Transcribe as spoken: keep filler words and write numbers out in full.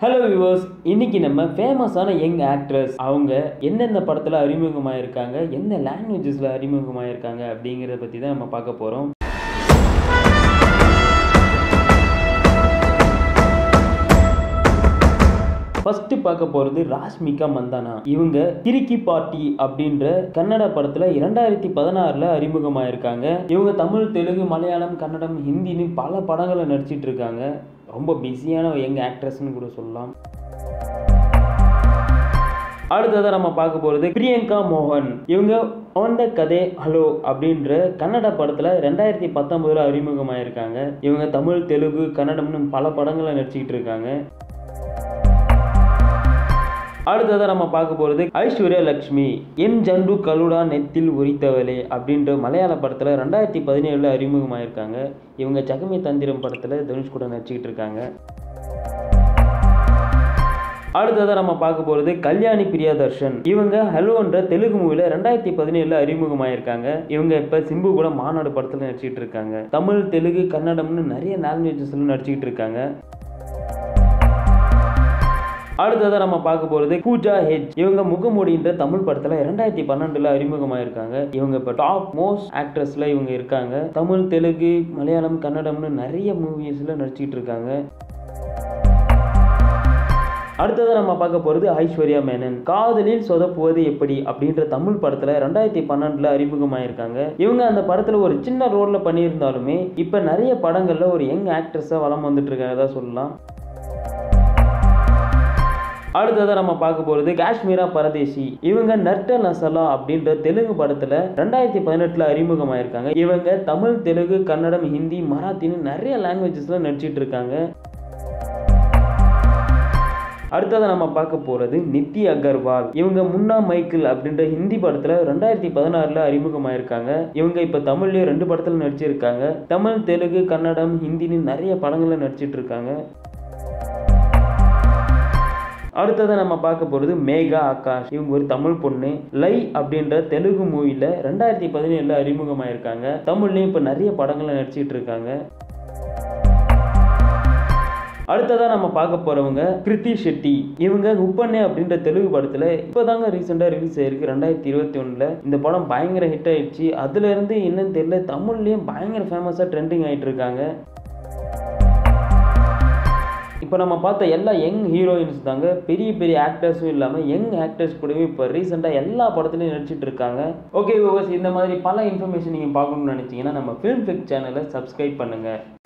Hello viewers, இன்றைக்கி நம்ம ஃபேமஸான யங் ஆக்ட்ரஸ் அவங்க எந்தெந்த படத்தில் அறிமுகமாகிருக்காங்க, எந்த லாங்குவேஜஸில் அறிமுகமாகிருக்காங்க அப்படிங்கிறத பற்றி தான் நம்ம பார்க்க போகிறோம். ஃபர்ஸ்ட் பார்க்க போகிறது ராஷ்மிகா மந்தானா. இவங்க கிரிக்கி பார்ட்டி அப்படின்ற கன்னட படத்தில் இரண்டாயிரத்தி பதினாறுல அறிமுகமாயிருக்காங்க. இவங்க தமிழ், தெலுங்கு, மலையாளம், கன்னடம், ஹிந்தின்னு பல படங்களை நடிச்சிட்டு இருக்காங்க. ரொம்ப பிஸியான யங் ஆக்ட்ரஸ்ன்னு கூட சொல்லலாம். அடுத்ததாக நம்ம பார்க்க போகிறது பிரியங்கா மோகன். இவங்க ஆண்ட கதை ஹலோ அப்படின்ற கன்னட படத்தில் ரெண்டாயிரத்தி பத்தொன்பதுல அறிமுகமாயிருக்காங்க. இவங்க தமிழ், தெலுங்கு, கன்னடம்னு பல படங்களை நடிச்சிக்கிட்டு இருக்காங்க. அடுத்ததாக நம்ம பார்க்க போகிறது ஐஸ்வர்யா லக்ஷ்மி. என் ஜண்டு கலுடா நெத்தில் உரித்தவளே அப்படின்ற மலையாள படத்தில் ரெண்டாயிரத்தி பதினேழுல அறிமுகமாயிருக்காங்க. இவங்க சகமே தந்திரம் படத்தில் தனுஷ் கூட நடிச்சுக்கிட்டு இருக்காங்க. அடுத்ததாக நம்ம பார்க்க போகிறது கல்யாணி பிரியாதர்ஷன். இவங்க ஹலோன்ற தெலுங்கு மூவியில் ரெண்டாயிரத்தி பதினேழுல அறிமுகமாயிருக்காங்க. இவங்க இப்போ சிம்பு கூட மாநாடு படத்தில் நடிச்சுக்கிட்டு இருக்காங்க. தமிழ், தெலுங்கு, கன்னடம்னு நிறைய லாங்குவேஜஸ்லாம் நடிச்சுக்கிட்டு இருக்காங்க. அடுத்ததாக நம்ம பார்க்க போகிறது பூஜா ஹெச். இவங்க முகமூடின்ற தமிழ் படத்தில் இரண்டாயிரத்தி பன்னெண்டுல அறிமுகமாயிருக்காங்க. இவங்க இப்போ டாப் மோஸ்ட் ஆக்ட்ரஸில் இவங்க இருக்காங்க. தமிழ், தெலுங்கு, மலையாளம், கன்னடம்னு நிறைய மூவிஸில் நடிச்சிட்டு இருக்காங்க. அடுத்ததாக நம்ம பார்க்க போகிறது ஐஸ்வர்யா மேனன். காதலில் சொதப்புவது எப்படி அப்படின்ற தமிழ் படத்தில் ரெண்டாயிரத்தி பன்னெண்டுல அறிமுகமாயிருக்காங்க. இவங்க அந்த படத்தில் ஒரு சின்ன ரோலில் பண்ணியிருந்தாலுமே இப்போ நிறைய படங்களில் ஒரு யங் ஆக்ட்ரஸாக வளம் வந்துட்டு இருக்காங்கதான் சொல்லலாம். அடுத்ததாக நம்ம பார்க்க போகிறது காஷ்மீரா பரதேசி. இவங்க நட்ட நசலா அப்படின்ற தெலுங்கு படத்தில் ரெண்டாயிரத்தி பதினெட்டுல அறிமுகமாயிருக்காங்க. இவங்க தமிழ், தெலுங்கு, கன்னடம், ஹிந்தி, மராத்தின்னு நிறைய லாங்குவேஜஸ்ல நடிச்சிட்டு இருக்காங்க. அடுத்ததாக நம்ம பார்க்க போகிறது நித்தி அகர்வால். இவங்க முன்னா மைக்கிள் அப்படின்ற ஹிந்தி படத்தில் ரெண்டாயிரத்தி பதினாறுல அறிமுகமாயிருக்காங்க. இவங்க இப்போ தமிழ்லேயும் ரெண்டு படத்தில் நடிச்சிருக்காங்க. தமிழ், தெலுங்கு, கன்னடம், ஹிந்தின்னு நிறைய படங்களில் நடிச்சிட்டு இருக்காங்க. அடுத்ததாக நம்ம பார்க்க போகிறது மேகா ஆகாஷ். இவங்க ஒரு தமிழ் பொண்ணு. லை அப்படின்ற தெலுங்கு மூவியில் ரெண்டாயிரத்தி பதினேழுல அறிமுகமாயிருக்காங்க. தமிழ்லேயும் இப்போ நிறைய படங்களில் நடிச்சிட்டு இருக்காங்க. அடுத்ததாக நம்ம பார்க்க போகிறவங்க கிருத்தி ஷெட்டி. இவங்க உப்பண்ணே அப்படின்ற தெலுங்கு படத்தில் இப்போ தாங்க ரீசெண்டாக ரிலீஸ் ஆயிருக்கு ரெண்டாயிரத்தி இருபத்தி ஒன்றில். இந்த படம் பயங்கர ஹிட் ஆயிடுச்சு. அதுலேருந்து என்னன்னு தெரியல, தமிழ்லேயும் பயங்கர ஃபேமஸாக ட்ரெண்டிங் ஆகிட்டு இருக்காங்க. இப்போ நம்ம பார்த்த எல்லா யங் ஹீரோயின்ஸ் தாங்க. பெரிய பெரிய ஆக்டர்ஸும் இல்லாமல் யங் ஆக்டர்ஸ் கூடவே இப்போ ரீசெண்டாக எல்லா படத்துலையும் நடிச்சிட்டு இருக்காங்க. ஓகே வியூவர்ஸ், இந்த மாதிரி பல இன்ஃபர்மேஷன் நீங்கள் பார்க்கணும்னு நினச்சிங்கன்னா நம்ம ஃபிலிம் ஃபிக் சேனலை சப்ஸ்கிரைப் பண்ணுங்கள்.